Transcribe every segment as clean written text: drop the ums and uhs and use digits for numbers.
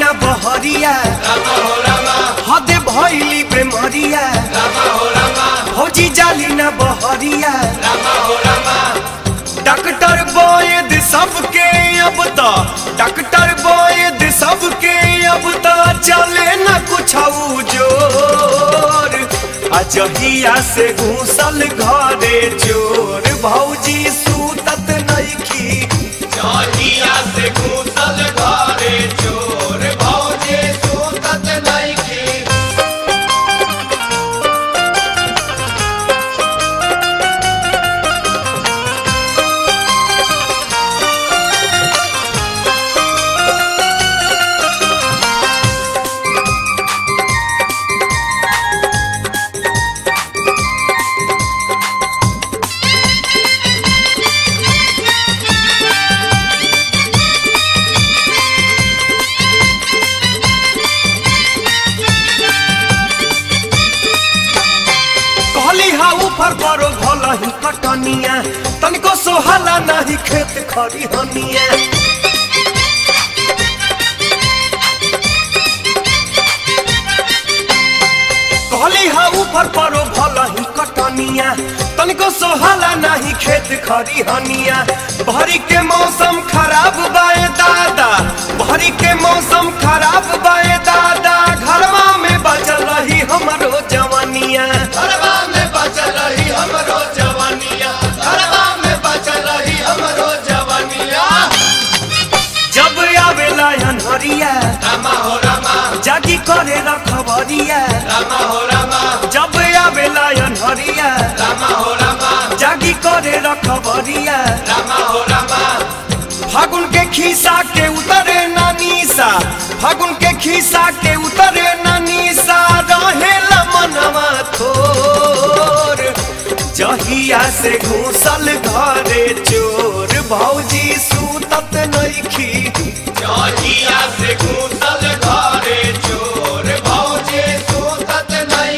ना बहरिया हदे भैली प्रेमरिया होजी जाली ना बहरिया डॉक्टर बैद सबके अब तो डॉक्टर बैद सबके अब तो चले ना कुछ जोर अजहिया से घूसल घरे चोर भौजी सूतत नहीं की अजहिया से घूसल घरे चोर भौजी सूतत नहीं की। तनको सोहला नहीं खेत खड़ी हनिया कहली हा ऊपर परो भला ही कटनिया तनको सोहला नहीं खेत खड़ी हनिया। भरी के मौसम खराब बाए दादा भरी के मौसम खराब बाए दादा घरवा में बचल रही हमरो जवानिया घरवा में बचल रही हमरो जवानिया घरवा में बचल रही हमरो जवानिया। जब आवेला अनहरिया रामा हो रामा जागी करे रखबरिया रामा हो रामा जब आवेला अनहरिया रामा हो रामा जागी करे रखबरिया रामा हो रामा। फागुन के खीसा के उतरे ना नीसा फागुन के खीसा के उतरे ना नीसा रहेला मनवा थोर जहिया से घूसल घरे चोर भौजी सूतत नइखी जहिया से घूसल घरे चोर भौजी सूतत नइखी।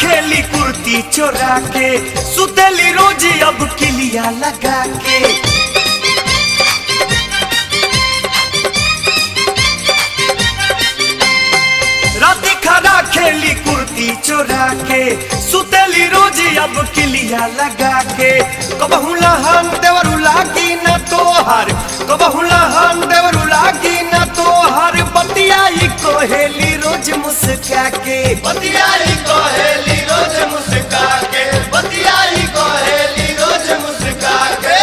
खेली कुर्ती चोरा के सुतेली रोजी अब किलिया लगा के राती खड़ा खेली कुर्ती चोरा के सुतेली रोजी अब किलिया लगा के कबहू लहन देवरुला की न तोहर कबहू लहन देवरुला की न तोहर बतियाई कोहेली रोज मुस्का के बतियाई कोहेली रोज मुस्का के बतियाई कोहेली रोज मुस्का के।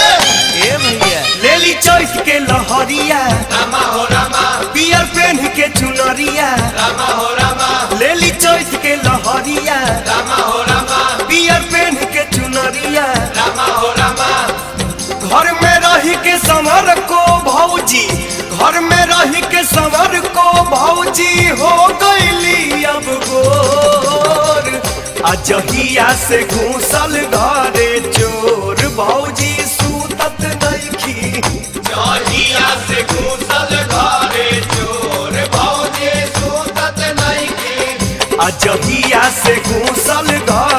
ए भैया लेली चॉइस के लहरिया रामा हो रामा पियर पेन के चुनरिया रामा हो रामा लेली चॉइस के लहरिया रामा हो रामा पियर पेन के चुनरिया रामा हो रामा। घर में रह के समर को भौजी घर में रह के समर को भौजी हो गईली अब गोर अजहिया से घूसल घरे चोर भौजी सूतत नइखी जहिया से घूसल घरे चोर भौजी सूतत नइखी अजहिया से घूसल घरे